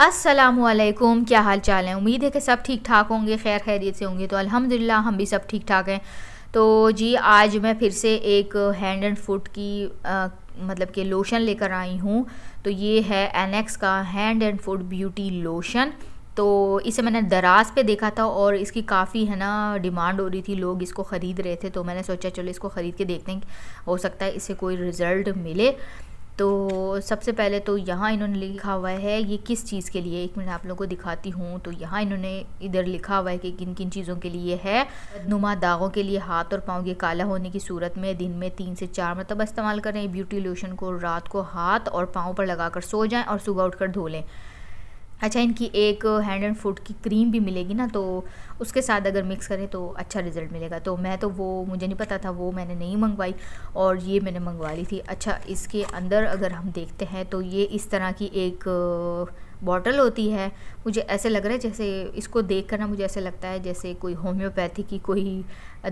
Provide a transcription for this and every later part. अस्सलामुअलैकुम, क्या हाल चाल है। उम्मीद है कि सब ठीक ठाक होंगे, खैर खैरियत से होंगे। तो अल्हम्दुलिल्लाह हम भी सब ठीक ठाक हैं। तो जी आज मैं फिर से एक हैंड एंड फुट की मतलब कि लोशन लेकर आई हूँ। तो ये है एनएक्स का hand and foot beauty lotion. तो इसे मैंने दराज पे देखा था और इसकी काफ़ी है ना डिमांड हो रही थी, लोग इसको ख़रीद रहे थे। तो मैंने सोचा चलो इसको ख़रीद के देखते हैं, हो सकता है इससे कोई रिज़ल्ट मिले। तो सबसे पहले तो यहाँ इन्होंने लिखा हुआ है ये किस चीज़ के लिए, एक मिनट आप लोगों को दिखाती हूँ। तो यहाँ इन्होंने इधर लिखा हुआ है कि किन किन चीज़ों के लिए है। नुमा दागों के लिए, हाथ और पाँव के काला होने की सूरत में दिन में 3 से 4 मतलब इस्तेमाल करें। ब्यूटी लोशन को रात को हाथ और पाँव पर लगा कर सो जाएँ और सुबह उठ कर धो लें। अच्छा, इनकी एक हैंड एंड फुट की क्रीम भी मिलेगी ना, तो उसके साथ अगर मिक्स करें तो अच्छा रिज़ल्ट मिलेगा। तो मैं तो वो मुझे नहीं पता था, वो मैंने नहीं मंगवाई और ये मैंने मंगवा ली थी। अच्छा, इसके अंदर अगर हम देखते हैं तो ये इस तरह की एक बॉटल होती है। मुझे ऐसे लग रहा है जैसे इसको देख कर ना मुझे ऐसे लगता है जैसे कोई होम्योपैथी की कोई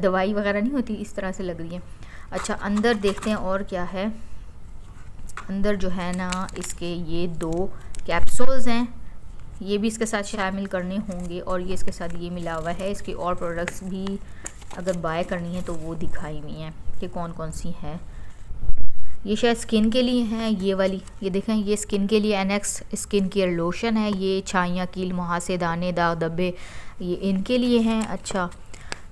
दवाई वगैरह नहीं होती, इस तरह से लग रही है। अच्छा, अंदर देखते हैं और क्या है। अंदर जो है ना इसके ये 2 कैप्सूल्स हैं, ये भी इसके साथ शामिल करने होंगे और ये इसके साथ ये मिला हुआ है। इसके और प्रोडक्ट्स भी अगर बाय करनी है तो वो दिखाई हुई हैं कि कौन कौन सी हैं। ये शायद स्किन के लिए हैं, ये वाली, ये देखें, ये स्किन के लिए एनएक्स स्किन केयर लोशन है। ये छाइयाँ, कील, मुहासे, दाने, दाग धब्बे, ये इनके लिए हैं। अच्छा,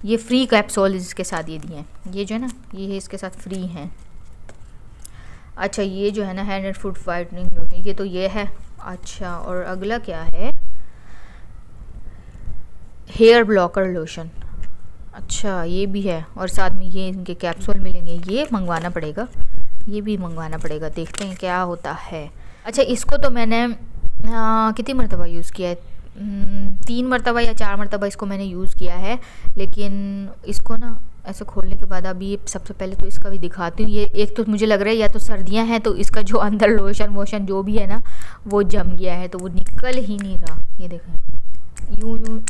ये फ्री कैप्सूल इसके साथ ये दिए हैं, ये जो है ना ये इसके साथ फ्री हैं। अच्छा, ये जो है ना hand and foot whitening lotion, ये तो ये है। अच्छा, और अगला क्या है, हेयर ब्लॉकर लोशन। अच्छा, ये भी है और साथ में ये इनके कैप्सूल मिलेंगे। ये मंगवाना पड़ेगा, ये भी मंगवाना पड़ेगा, देखते हैं क्या होता है। अच्छा, इसको तो मैंने कितनी मरतबा यूज़ किया है, 3 मरतबा या 4 मरतबा इसको मैंने यूज़ किया है। लेकिन इसको ना ऐसे खोलने के बाद अभी सबसे पहले तो इसका भी दिखाती हूँ। ये एक तो मुझे लग रहा है या तो सर्दियाँ हैं तो इसका जो अंदर लोशन मोशन जो भी है ना वो जम गया है, तो वो निकल ही नहीं रहा। ये देखें, यूँ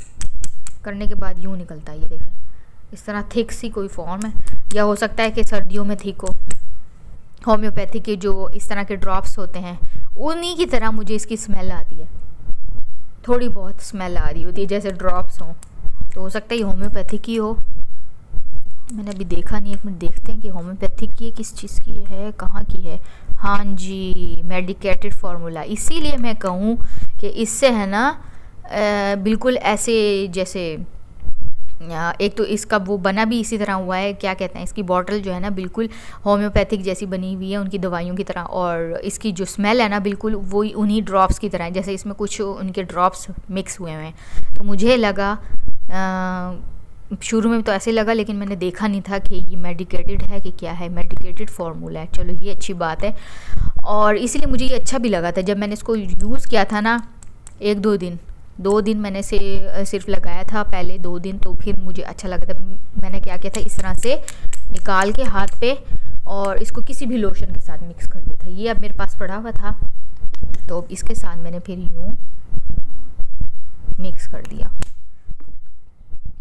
करने के बाद यूँ निकलता है, ये देखें इस तरह थिक सी कोई फॉर्म है। या हो सकता है कि सर्दियों में थिक हो, होम्योपैथी के जो इस तरह के ड्रॉप्स होते हैं उन्हीं की तरह मुझे इसकी स्मेल आती है, थोड़ी बहुत स्मेल आ रही होती है जैसे ड्रॉप्स हों। तो हो सकता है ये होम्योपैथी की हो, मैंने अभी देखा नहीं। एक मिनट देखते हैं कि होम्योपैथी की किस चीज़ की है, कहाँ की है। हाँ जी, मेडिकेटेड फार्मूला। इसीलिए मैं कहूँ कि इससे है ना बिल्कुल ऐसे जैसे, एक तो इसका वो बना भी इसी तरह हुआ है, क्या कहते हैं, इसकी बॉटल जो है ना बिल्कुल होम्योपैथिक जैसी बनी हुई है उनकी दवाइयों की तरह। और इसकी जो स्मेल है ना बिल्कुल वो उन्हीं ड्रॉप्स की तरह है, जैसे इसमें कुछ उनके ड्रॉप्स मिक्स हुए हैं। तो मुझे लगा शुरू में तो ऐसे लगा, लेकिन मैंने देखा नहीं था कि ये मेडिकेटेड है कि क्या है, मेडिकेटेड फार्मूला है। चलो ये अच्छी बात है और इसीलिए मुझे ये अच्छा भी लगा था। जब मैंने इसको यूज़ किया था ना 1-2 दिन मैंने इसे सिर्फ लगाया था पहले 2 दिन, तो फिर मुझे अच्छा लगा था। मैंने क्या किया था, इस तरह से निकाल के हाथ पे और इसको किसी भी लोशन के साथ मिक्स कर दिया था। ये अब मेरे पास पड़ा हुआ था तो इसके साथ मैंने फिर यूँ मिक्स कर दिया।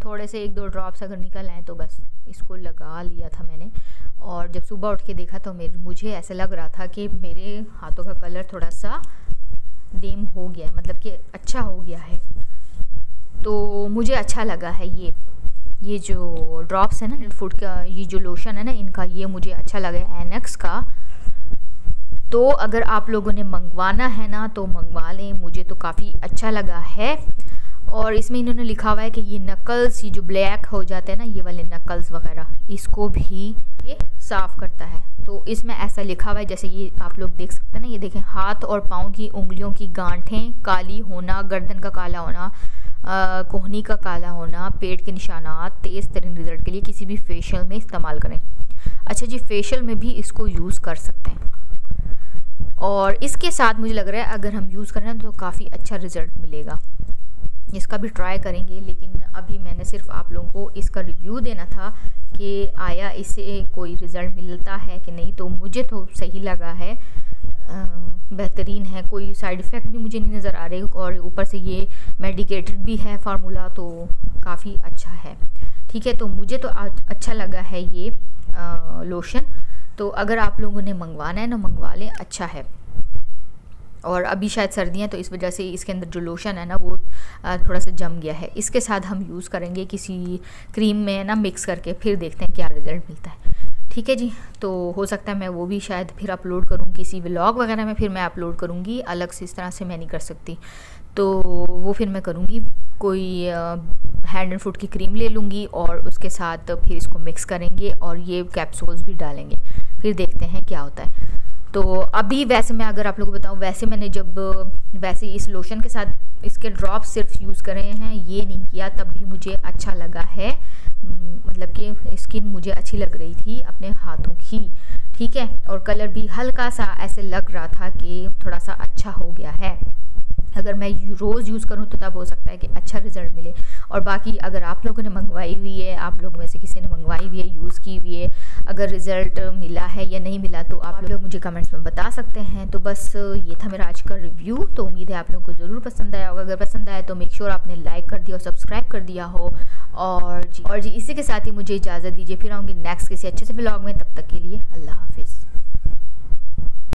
थोड़े से 1-2 ड्रॉप्स अगर निकल आए तो बस इसको लगा लिया था मैंने। और जब सुबह उठ के देखा तो मुझे ऐसा लग रहा था कि मेरे हाथों का कलर थोड़ा सा डीम हो गया, मतलब कि अच्छा हो गया है। तो मुझे अच्छा लगा है ये जो ड्रॉप्स है ना फूड का, ये जो लोशन है ना इनका, ये मुझे अच्छा लगा है एनएक्स का। तो अगर आप लोगों ने मंगवाना है ना तो मंगवा लें, मुझे तो काफ़ी अच्छा लगा है। और इसमें इन्होंने लिखा हुआ है कि ये नकल्स, ये जो ब्लैक हो जाते हैं ना ये वाले नकल्स वगैरह, इसको भी ये साफ़ करता है। तो इसमें ऐसा लिखा हुआ है जैसे ये आप लोग देख सकते हैं ना, ये देखें, हाथ और पाँव की उंगलियों की गांठें, काली होना, गर्दन का काला होना, कोहनी का काला होना, पेट के निशानात तेज़ तरीन रिजल्ट के लिए किसी भी फेशियल में इस्तेमाल करें। अच्छा जी, फेशियल में भी इसको यूज़ कर सकते हैं। और इसके साथ मुझे लग रहा है अगर हम यूज़ करें तो काफ़ी अच्छा रिज़ल्ट मिलेगा, इसका भी ट्राई करेंगे। लेकिन अभी मैंने सिर्फ आप लोगों को इसका रिव्यू देना था कि आया इससे कोई रिज़ल्ट मिलता है कि नहीं। तो मुझे तो सही लगा है, बेहतरीन है, कोई साइड इफ़ेक्ट भी मुझे नहीं नज़र आ रहे और ऊपर से ये मेडिकेटेड भी है फार्मूला, तो काफ़ी अच्छा है। ठीक है, तो मुझे तो अच्छा लगा है ये लोशन। तो अगर आप लोगों ने मंगवाना है ना मंगवा लें, अच्छा है। और अभी शायद सर्दियाँ, तो इस वजह से इसके अंदर जो लोशन है ना वो थोड़ा सा जम गया है। इसके साथ हम यूज़ करेंगे किसी क्रीम में ना मिक्स करके, फिर देखते हैं क्या रिज़ल्ट मिलता है। ठीक है जी, तो हो सकता है मैं वो भी शायद फिर अपलोड करूँ किसी व्लॉग वगैरह में, फिर मैं अपलोड करूँगी अलग से, इस तरह से मैं नहीं कर सकती, तो वो फिर मैं करूँगी। कोई हैंड एंड फुट की क्रीम ले लूँगी और उसके साथ फिर इसको मिक्स करेंगे और ये कैप्सूल्स भी डालेंगे, फिर देखते हैं क्या होता है। तो अभी वैसे मैं अगर आप लोगों को बताऊँ, वैसे मैंने जब वैसे इस लोशन के साथ इसके ड्रॉप सिर्फ यूज़ कर रहे हैं, ये नहीं किया, तब भी मुझे अच्छा लगा है, मतलब कि स्किन मुझे अच्छी लग रही थी अपने हाथों की। ठीक है, और कलर भी हल्का सा ऐसे लग रहा था कि थोड़ा सा अच्छा हो गया है। अगर मैं रोज़ यूज़ करूं तो तब हो सकता है कि अच्छा रिज़ल्ट मिले। और बाकी अगर आप लोगों ने मंगवाई हुई है, आप लोगों में से किसी ने मंगवाई हुई है, यूज़ की हुई है, अगर रिज़ल्ट मिला है या नहीं मिला तो आप लोग मुझे कमेंट्स में बता सकते हैं। तो बस ये था मेरा आज का रिव्यू, तो उम्मीद है आप लोगों को ज़रूर पसंद आया होगा। अगर पसंद आया तो मेक श्योर आपने लाइक कर दिया और सब्सक्राइब कर दिया हो। और जी इसी के साथ ही मुझे इजाज़त दीजिए, फिर आऊँगी नेक्स्ट किसी अच्छे से व्लॉग में। तब तक के लिए अल्लाह हाफिज़।